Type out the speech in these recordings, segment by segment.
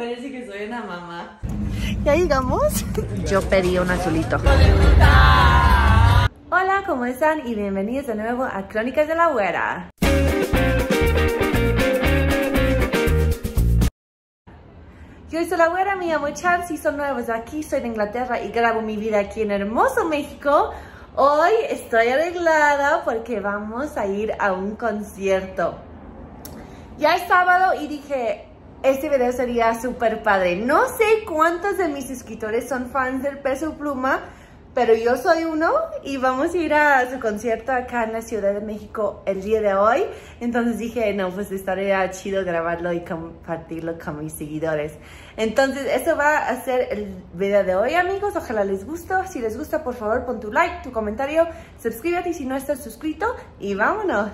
parece que soy una mamá. ¿Ya llegamos? Yo pedí un azulito. Hola, ¿cómo están? Y bienvenidos de nuevo a Crónicas de la Güera. Yo soy la Güera, me llamo Char, si son nuevos aquí, soy de Inglaterra y grabo mi vida aquí en hermoso México. Hoy estoy arreglada porque vamos a ir a un concierto. Ya es sábado y dije, este video sería súper padre. No sé cuántos de mis suscriptores son fans del Peso Pluma, pero yo soy uno y vamos a ir a su concierto acá en la Ciudad de México el día de hoy. Entonces dije, no, pues estaría chido grabarlo y compartirlo con mis seguidores. Entonces eso va a ser el video de hoy, amigos. Ojalá les guste. Si les gusta, por favor, pon tu like, tu comentario, suscríbete si no estás suscrito y vámonos.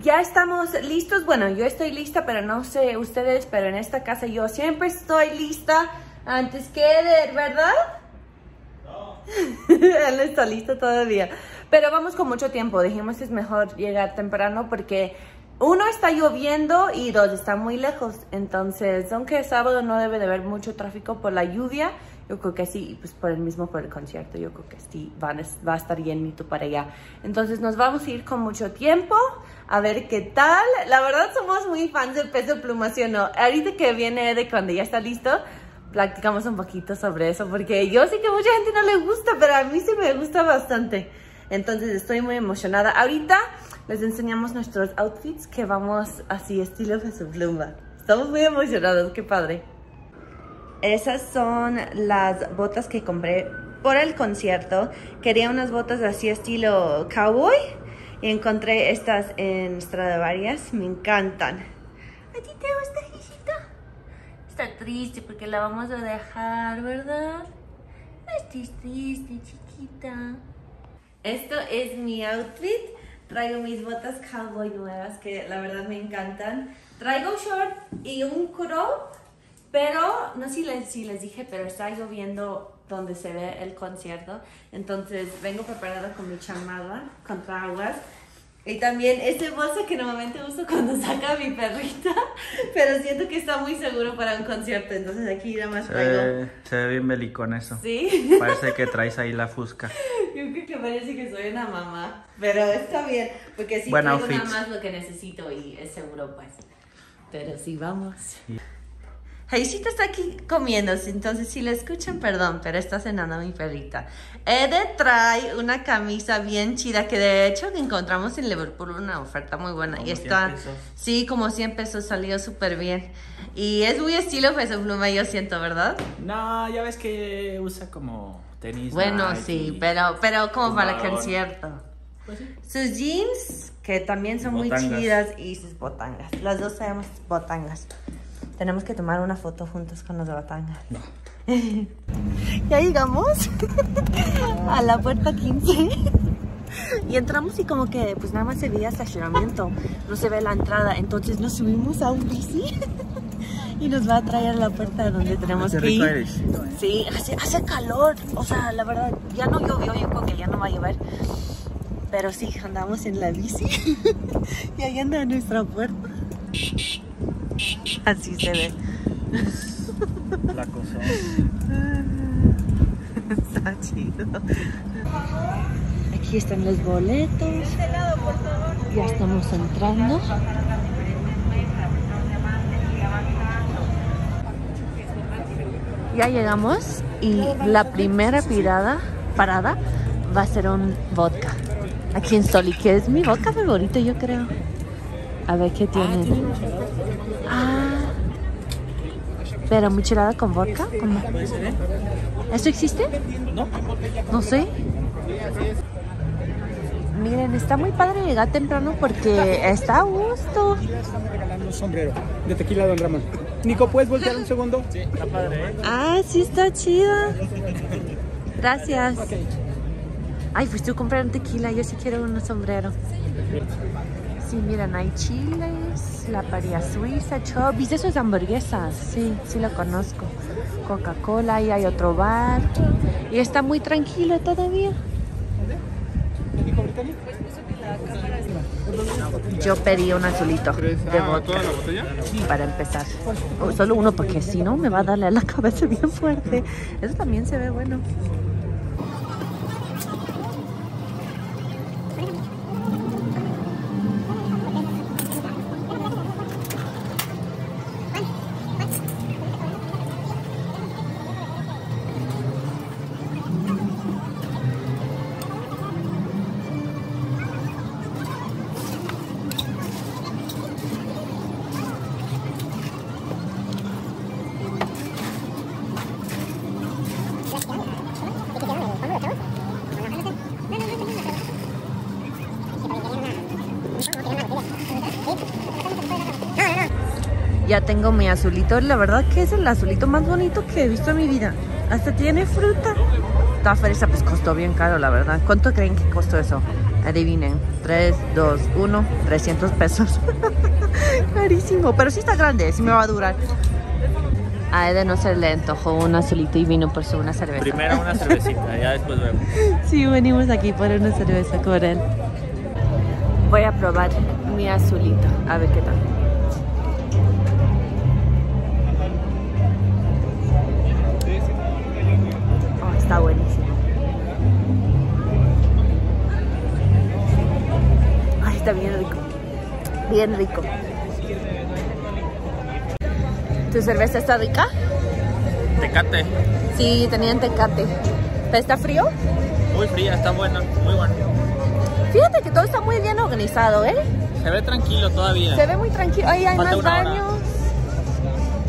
Ya estamos listos. Bueno, yo estoy lista, pero no sé ustedes, pero en esta casa yo siempre estoy lista antes que de, ¿verdad? Él está listo todavía, pero vamos con mucho tiempo. Dijimos que es mejor llegar temprano porque uno, está lloviendo, y dos, está muy lejos. Entonces, aunque el sábado no debe de haber mucho tráfico por la lluvia, yo creo que sí, y pues por el concierto, yo creo que sí va a estar llenito para allá. Entonces nos vamos a ir con mucho tiempo, a ver qué tal. La verdad somos muy fans del Peso Pluma, ¿sí o no? Ahorita que viene de cuando ya está listo, platicamos un poquito sobre eso, porque yo sé que mucha gente no le gusta, pero a mí sí me gusta bastante. Entonces estoy muy emocionada. Ahorita les enseñamos nuestros outfits que vamos así, estilo Peso Pluma. Estamos muy emocionados, qué padre. Esas son las botas que compré por el concierto. Quería unas botas así estilo cowboy y encontré estas en Stradivarius. Me encantan. ¿A ti te gusta? Está triste porque la vamos a dejar, ¿verdad? Estoy triste, chiquita. Esto es mi outfit. Traigo mis botas cowboy nuevas que la verdad me encantan. Traigo short y un crop, pero no sé si les dije, pero está lloviendo donde se ve el concierto. Entonces vengo preparada con mi chamarra contra aguas. Y también este bolso que normalmente uso cuando saca a mi perrita, pero siento que está muy seguro para un concierto, entonces aquí nada más traigo... Se ve bien belicón eso. ¿Sí? Parece que traes ahí la fusca. Yo creo que parece que soy una mamá, pero está bien, porque sí traigo nada más lo que necesito y es seguro, pues. Pero sí, vamos. Sí. Jaicita está aquí comiendo, entonces si la escuchan, perdón, pero está cenando mi perrita. Ede trae una camisa bien chida que de hecho encontramos en Liverpool, una oferta muy buena. Como y está, sí, como 100 pesos, salió súper bien. Y es muy estilo Peso Pluma, yo siento, ¿verdad? No, ya ves que usa como tenis. Bueno, sí, pero como para el concierto. Pues sí. Sus jeans, que también son botangas. Muy chidas, y sus botangas. Las dos sabemos botangas. Tenemos que tomar una foto juntos con los de Batanga. No. Ya llegamos a la puerta 15 y entramos y como que pues nada más se veía estacionamiento, no se ve la entrada, entonces nos subimos a un bici y nos va a traer a la puerta donde tenemos que ir. Sí, hace calor, o sea, la verdad, ya no llovió, yo creo que ya no va a llover. Pero sí, andamos en la bici y ahí anda nuestra puerta. Así se ve. La cosa. Está chido. Aquí están los boletos. Ya estamos entrando. Ya llegamos y la primera parada va a ser un vodka. Aquí en Soli, que es mi vodka favorito, yo creo. A ver qué tiene. Pero michelada con vodka, ¿cómo? ¿Esto existe? No. No sé. Miren, está muy padre llegar temprano porque está a gusto. Están regalando un sombrero de tequila, don Ramón. Nico, ¿puedes voltear un segundo? Sí, está padre, ¿eh? Ah, sí, está chido. Gracias. Ay, pues tú compraron tequila, yo sí quiero un sombrero. Sí, miren, hay chiles, la parrilla suiza, chubbies, eso es hamburguesas, sí, sí lo conozco. Coca-Cola, y hay otro bar. Y está muy tranquilo todavía. Yo pedí un azulito de vodka para empezar. Solo uno porque si no me va a darle a la cabeza bien fuerte. Eso también se ve bueno. Ya tengo mi azulito, la verdad que es el azulito más bonito que he visto en mi vida. Hasta tiene fruta. Esta fresa pues costó bien caro, la verdad. ¿Cuánto creen que costó eso? Adivinen. 3, 2, 1, 300 pesos. Carísimo, pero sí está grande, sí me va a durar. A Ede no se le antojó un azulito y vino por su una cerveza. Primero una cervecita, ya después vemos. Sí, venimos aquí por una cerveza con él. Voy a probar mi azulito, a ver qué tal. Está buenísimo. Ay, está bien rico. Bien rico. ¿Tu cerveza está rica? Tecate. Sí, tenían Tecate. ¿Pero está frío? Muy fría, está buena, muy buena. Fíjate que todo está muy bien organizado, ¿eh? Se ve tranquilo todavía. Se ve muy tranquilo. Ay, hay más baños.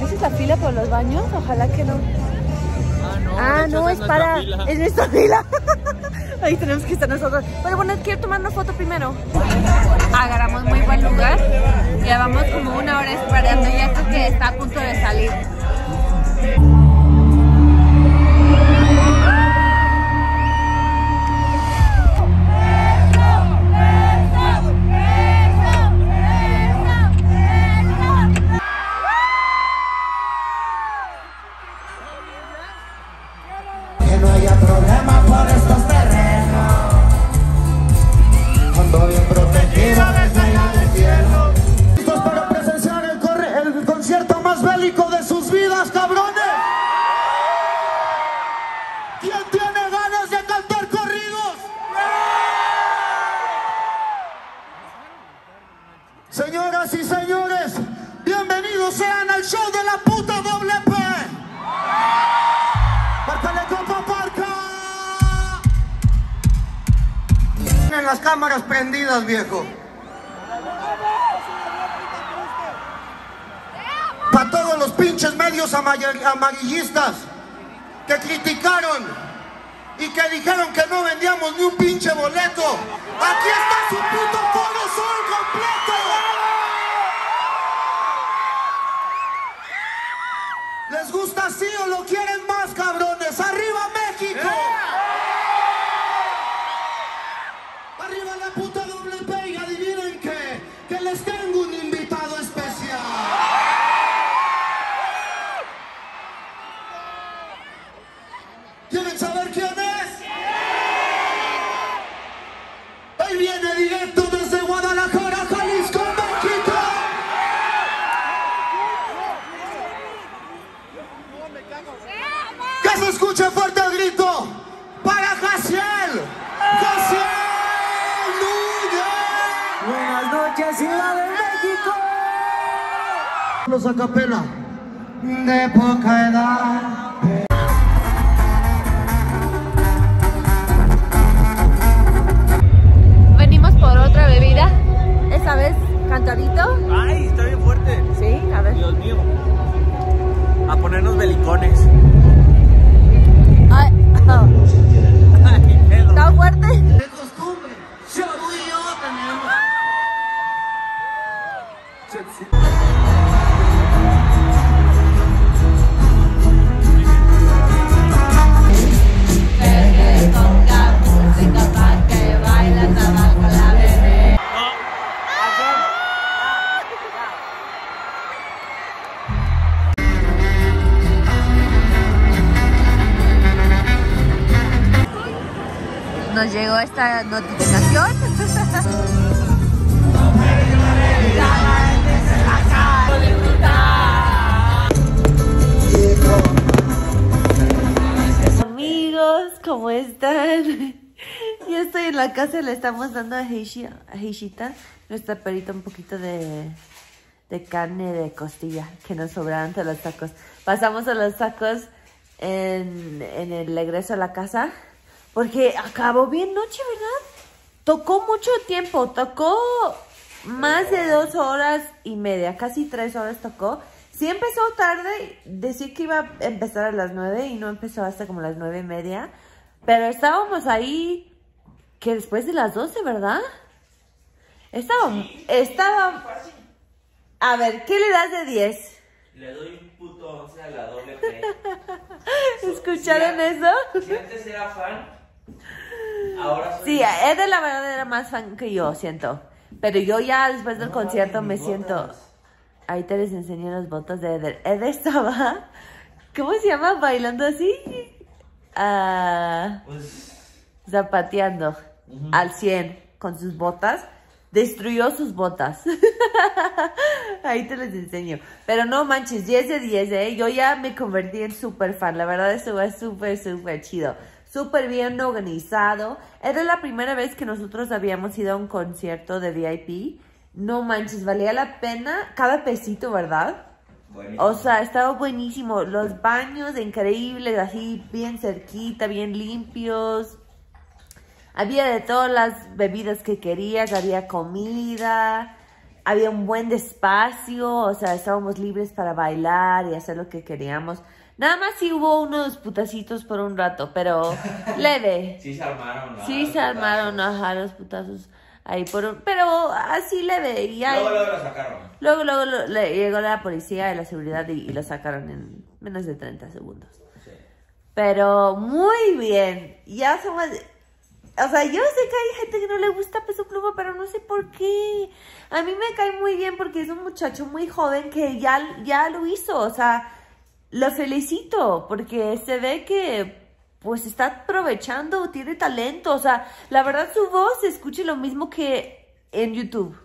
¿Esa es la fila por los baños? Ojalá que no. Ah, no, es para... Fila. Es nuestra fila. Ahí tenemos que estar nosotros. Pero bueno, quiero tomar una foto primero. Agarramos muy buen lugar. Llevamos como una hora esperando y esto que está a punto de salir. Las cámaras prendidas, viejo. Para todos los pinches medios amarillistas que criticaron y que dijeron que no vendíamos ni un pinche boleto, aquí está su puto Foro Sol completo. ¿Les gusta así o lo quieren más, cabrones? ¡Arriba México! ¡Arriba la puta WP! Y adivinen que les tengo un invitado especial. ¿Quieren saber quién es? Ahí viene directo desde Guadalajara, Jalisco, México. ¡Que se escuche fuerte el grito! ¡Para Jaciel! ¡Jaciel! Ciudad de México. Los acapela de poca edad. Venimos por otra bebida. Esta vez cantadito. Ay, está bien fuerte. Sí, a ver. Dios mío. A ponernos belicones. Ay, oh. ¿Está fuerte? De costumbre. Yo y yo tenemos. Nos llegó esta notificación. ¿cómo están? Yo estoy en la casa y le estamos dando a Heishita, nuestra perita, un poquito de carne de costilla que nos sobraron de los tacos. Pasamos a los tacos en el regreso a la casa porque acabó bien noche, ¿verdad? Tocó mucho tiempo, tocó más de 2 horas y media, casi 3 horas tocó. Sí empezó tarde, decía que iba a empezar a las 9 y no empezó hasta como las 9:30. Pero estábamos ahí que después de las 12, ¿verdad? Estábamos... A ver, ¿qué le das de 10? Le doy un puto 11 a la doble P. ¿Escucharon eso? Si antes era fan, ahora soy... Sí, él de la verdad era más fan que yo, siento. Pero yo ya después del concierto me siento... Ahorita les enseñé las botas de Eder. Eder estaba, ¿cómo se llama? Bailando así. Zapateando al 100 con sus botas. Destruyó sus botas. Ahí te les enseño. Pero no manches, 10 de 10, ¿eh? Yo ya me convertí en súper fan. La verdad, eso fue súper, súper chido. Súper bien organizado. Era la primera vez que nosotros habíamos ido a un concierto de VIP. No manches, valía la pena cada pesito, ¿verdad? Buenísimo. O sea, estaba buenísimo. Los baños increíbles, así bien cerquita, bien limpios. Había de todas las bebidas que querías, había comida, había un buen espacio. O sea, estábamos libres para bailar y hacer lo que queríamos. Nada más sí hubo unos putacitos por un rato, pero leve. Sí se armaron, ¿no? Sí se armaron, ajá, los putazos. Ahí por un... Pero así le veía. Luego lo sacaron. Luego le llegó la policía y la seguridad y lo sacaron en menos de 30 segundos. Sí. Pero muy bien. Ya somos... O sea, yo sé que hay gente que no le gusta Peso Pluma, pero no sé por qué. A mí me cae muy bien porque es un muchacho muy joven que ya lo hizo. O sea, lo felicito porque se ve que... pues está aprovechando, tiene talento. O sea, la verdad su voz se escucha lo mismo que en YouTube.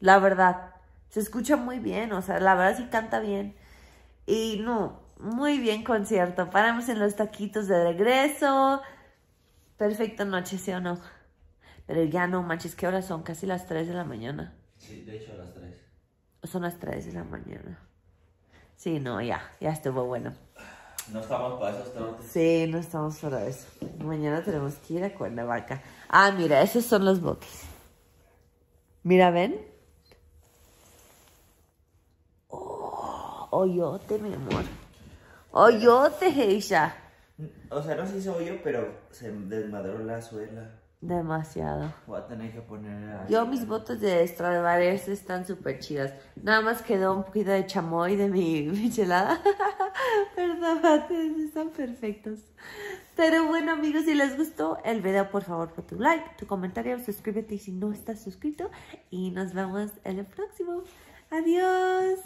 La verdad. Se escucha muy bien. O sea, la verdad sí canta bien. Y no, muy bien concierto. Paramos en los taquitos de regreso. Perfecta noche, ¿sí o no? Pero ya no manches, ¿qué horas son? Casi las 3 de la mañana. Sí, de hecho a las 3. Son las 3 de la mañana. Sí, no, ya estuvo bueno. No estamos para esos trotes. Sí, no estamos para eso. Mañana tenemos que ir a Cuernavaca. Ah, mira, esos son los botes. Mira, ¿ven? Oh, oyote, mi amor. Oyote, Heisha. O sea, no se hizo hoyo, pero se desmadró la suela. Demasiado. Voy a tener que poner... Ahí. Yo mis botas de Stradivarius están súper chidas. Nada más quedó un poquito de chamoy de mi michelada. ¿Verdad? Están perfectos. Pero bueno, amigos, si les gustó el video, por favor, pon tu like, tu comentario, suscríbete si no estás suscrito. Y nos vemos en el próximo. Adiós.